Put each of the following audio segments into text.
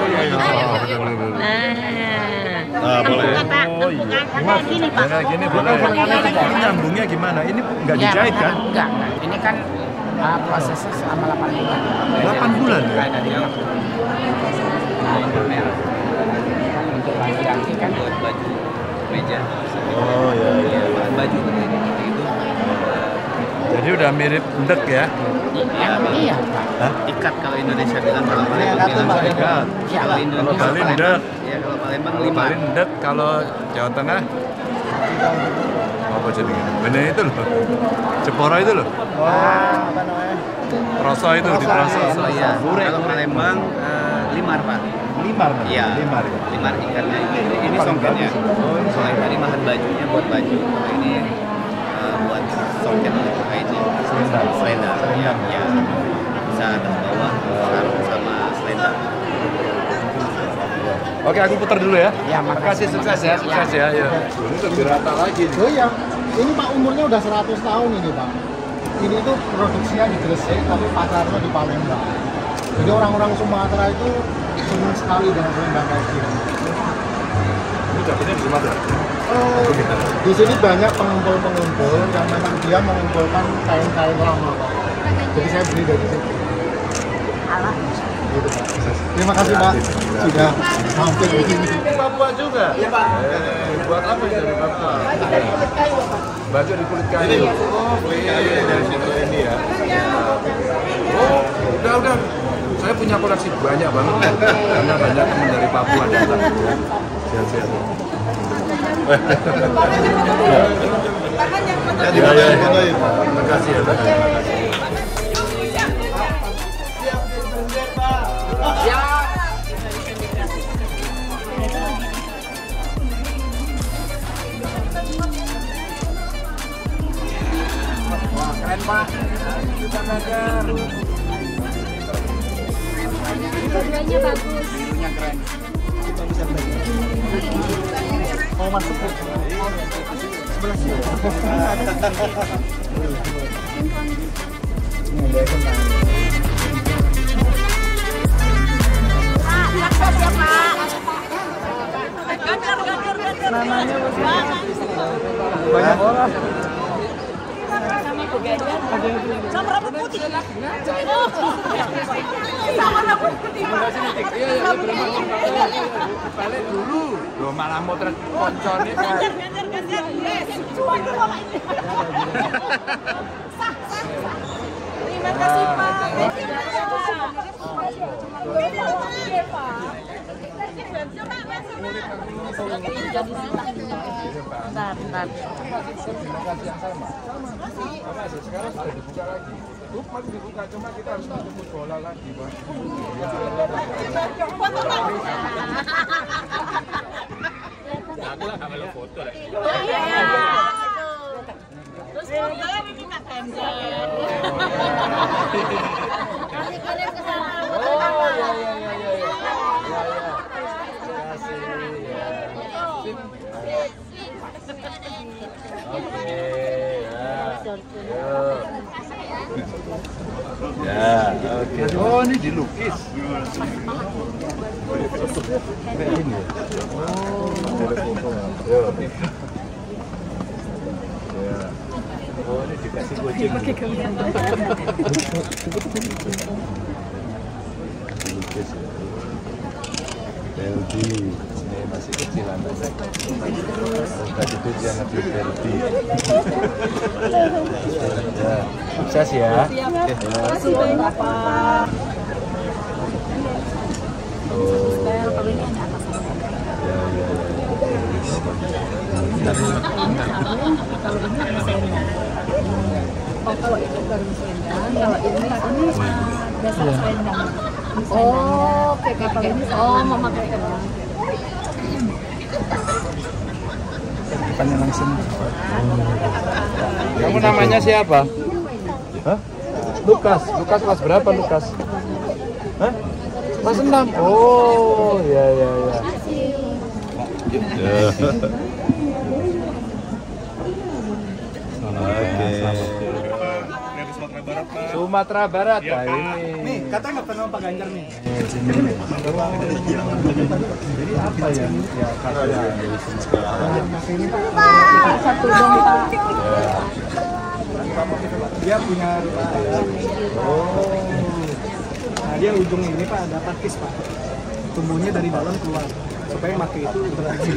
Nah, boleh. Gini, Pak. Gini, boleh. Nyambungnya gimana? Ini nggak dijahit kan? Enggak. Ini kan prosesnya selama 8 bulan. 8 bulan? Nah, ini merah. Untuk laki-laki kan buat baju meja. Oh, iya. Baju gitu. Jadi udah mirip endek ya? Iya, Pak. Hah? Ikat kalau Indonesia bilang kalau Palembang. Iya, kalau Bali endek. Iya, kalau Palembang lima. Bali endek, kalau Jawa Tengah apa jadi gini? Bener itu loh. Cepora itu loh. Wah, apa namanya? Roso itu di Roso. Iya. Kalau Palembang limar, Pak. Limar. Iya. Limar. Limar ikannya ini songketnya. Selain dari bahan bajunya buat baju. Ini buat songket itu selendang. Iya, ya. Bisa atas bawah sarung sama selendang. Oke, aku putar dulu ya. Ya, makasih, sukses ya. Sukses ya. Iya. Ini lebih rata lagi. Oh iya. Ini Pak umurnya udah 100 tahun ini, Pak. Ini tuh produksinya di Gresik tapi pasarnya di Palembang. Jadi orang-orang Sumatera itu senang sekali dengan Palembang kayak gini. Ini dapetnya di Sumatera. Oh, di sini banyak pengumpul-pengumpul yang memang dia mengumpulkan kain-kain lama, Pak. Jadi saya beli dari situ. Alah. Gitu, Pak. Terima kasih, Pak. Sudah mampir di sini. Ini Papua juga? Iya, Pak. Buat apa ya dari Papua? Baju di kulit kayu. Oh, kulit kayu dari situ ini ya. Oh, udah. Saya punya koleksi banyak banget. Karena banyak teman dari Papua datang. Siap-siap. Terima kasih ya, Pak. Keren, Pak. Kita belajar. Videonya bagus. Videonya keren. Kita bisa belajar. Mau masuk ke sebelah sini. Pak, silakan ya, Pak. Ganjar. Namanya banyak orang. Sama rambut putih. Sama rambut putih, Pak. Balik dulu. Loh, malah motret konconnya. Ganjar. Cuma itu kok ini. Sah. Terima kasih, Pak. Bentar. Sekarang sudah dibuka lagi. Bukan dibuka, cuma kita harus menjemput bola lagi, Pak. Aku lah kamera foto lah. Terus kalau diminta Ganjar. Kalian kesalahan. Oh, iya. Ya, oke. Oh, ini dilukis. Ini. Oh. Ya. Oh, ini dikasih kucing. Dilukis. Beldi. Masih kecil anda tadi itu dia nge-tweet Berdi sukses ya. Terima kasih banyak, Pak. Kalau ini ada atas kalau itu baru selendang, kalau ini dasar selendang. Oh, kalau ini memakai selendang tanya langsung. Kamu namanya siapa? Hah? Lukas kelas berapa Lukas? Hah? Kelas 6. Oh, ya. Oke. Barat, Pak. Sumatera Barat, ya, Pak. Nih, katanya nggak pernah Pak Ganjar nih. Jadi apa ya? Ya, katanya. Pak, satu dong, Pak. Dia punya rumah. Oh. Nah, dia ujung ini, Pak, ada pakis, Pak. Tumbuhnya dari dalam keluar. Supaya mati itu interaksi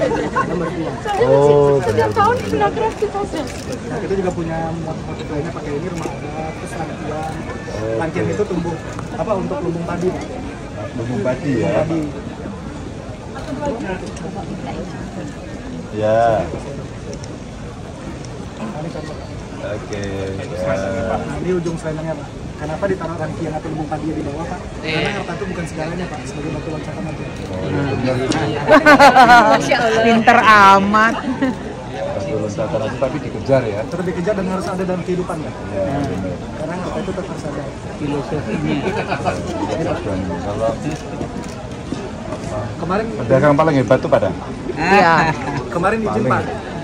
nomor 2. Oh, setiap tahun sudah keras kita sih. Nah, kita juga punya motif lainnya pakai ini rumah adat, terus ada tulang. Lancian itu tumbuh apa untuk lumbung padi. Lumbung padi ya. Padi. Ya. Oke. Ini ujung selendangnya, Pak. Kenapa ditaruh rangkaian atau lumbung padi di bawah, Pak? Karena harta itu bukan segalanya, Pak. Sebagai batu loncatan aja. Masya Allah. Pinter amat. Batu loncatan aja tapi dikejar ya. Terus dikejar dan harus ada dalam kehidupan ya. Karena harta itu tetap harus ada filosofinya. Kalau kemarin pedagang paling hebat tuh Padang. Iya. Kemarin izin Pak.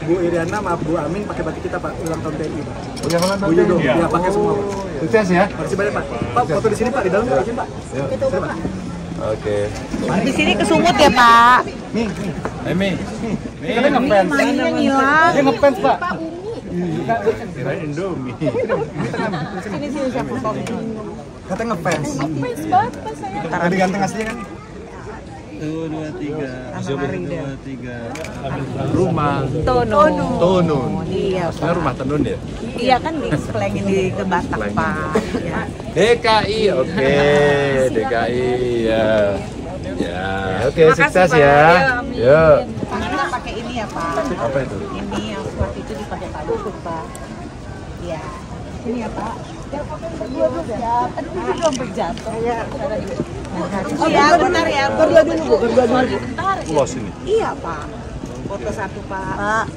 Bu Iriana sama Bu Amin pakai batik kita Pak ulang tahun TNI Pak. Oh, yang ulang tahun TNI. Iya, ya, pakai semua Pak. Sukses ya. Makasih banyak Pak. Pak foto di sini Pak di dalam Pak. Izin Pak. Gitu Pak. Oke. Di sini ke Sumut ya Pak. Nih. Nih. Nih. Kita ngepens. Dia ngepens Pak. Pak Umi. Kirain Indomie. Ini sini siapa foto. Kata ngepens. Ngepens banget Pak saya. Tadi ganteng aslinya kan. 1, 2, 3. Rumah Tenun. Iya. Maksudnya rumah tenun ya? Iya kan display-nya di ke Batak Pak. Ya. DKI, oke. DKI ya. Ya, oke sukses ya. Yo. Tangannya pakai ini ya Pak. Apa itu? Ini yang waktu itu dipakai Pak Luhut Pak. Iya. Ini ya Pak. Belum berjatuh. Oh iya, bentar ya. Berdua dulu, Bu. Berdua dulu. Pulos ini. Iya, Pak. Foto satu, Pak.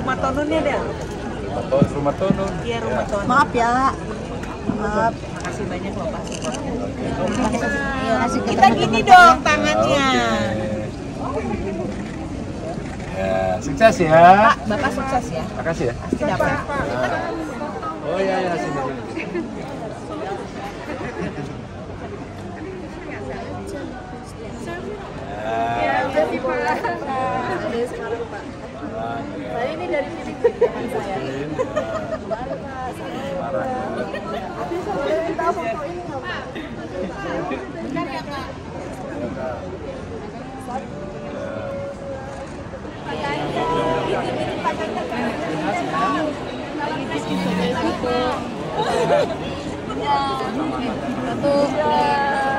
Rumah Tononnya deh. Rumah Tonon. Iya, Rumah Tonon. Maaf ya. Maaf. Makasih banyak loh, Pak. Kita gini dong tangannya. Ya, sukses ya. Pak, Bapak sukses ya. Makasih ya. Tidak apa. Oh iya, ya, sini. Ya, terima kasih Pak. Dari sekarang Pak. Tadi ini dari fisik teman saya. Tapi saya minta foto ini nggak Pak? Bentar ya Pak.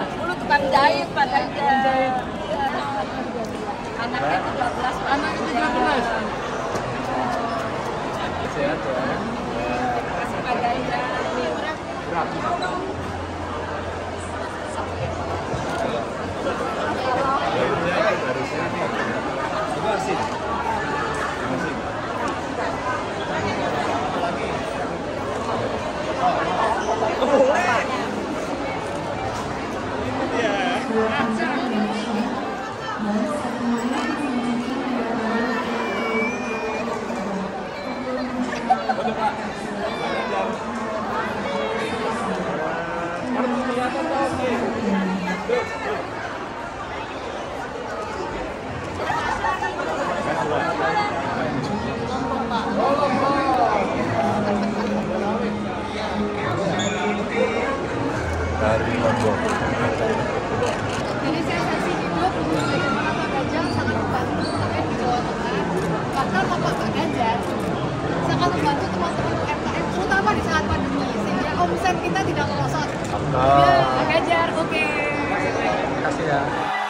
Dulu tukang jahit Pak. Anaknya 13. Sehat ya. Terima kasih Pak Ganjar. Terima kasih. Jadi saya saksi juga bagaimana Pak Ganjar sangat membantu UMKM di Jawa Tengah. Bahkan Pak Ganjar sangat membantu teman-teman UMKM, terutama di saat pandemi, sehingga omset kita tidak merosot. Pak Ganjar, oke. Terima kasih ya.